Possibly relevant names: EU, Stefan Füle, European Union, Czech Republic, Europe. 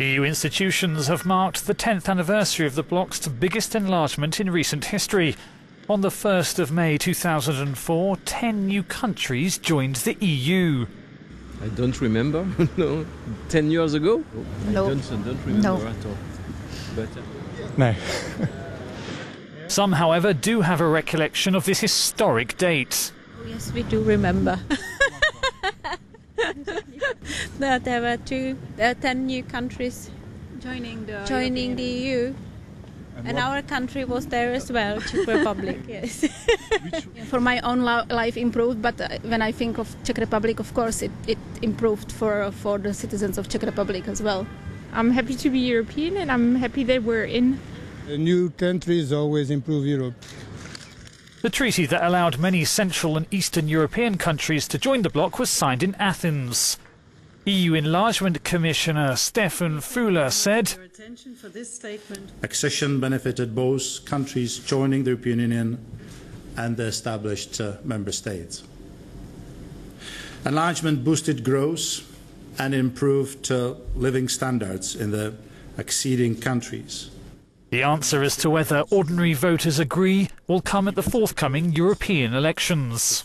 EU institutions have marked the 10th anniversary of the bloc's biggest enlargement in recent history. On the 1st of May 2004, 10 new countries joined the EU. I don't remember, no, 10 years ago? No. I don't remember at all. But, no. Some, however, do have a recollection of this historic date. Yes, we do remember. That there were 10 new countries joining the EU. And our country was there as well, Czech Republic, yes. For my own life improved, but when I think of Czech Republic, of course, it improved for the citizens of Czech Republic as well. I'm happy to be European, and I'm happy that we're in. New countries always improve Europe. The treaty that allowed many Central and Eastern European countries to join the bloc was signed in Athens. EU Enlargement Commissioner Stefan Füle said, accession benefited both countries joining the European Union and the established member states. Enlargement boosted growth and improved living standards in the acceding countries. The answer as to whether ordinary voters agree will come at the forthcoming European elections.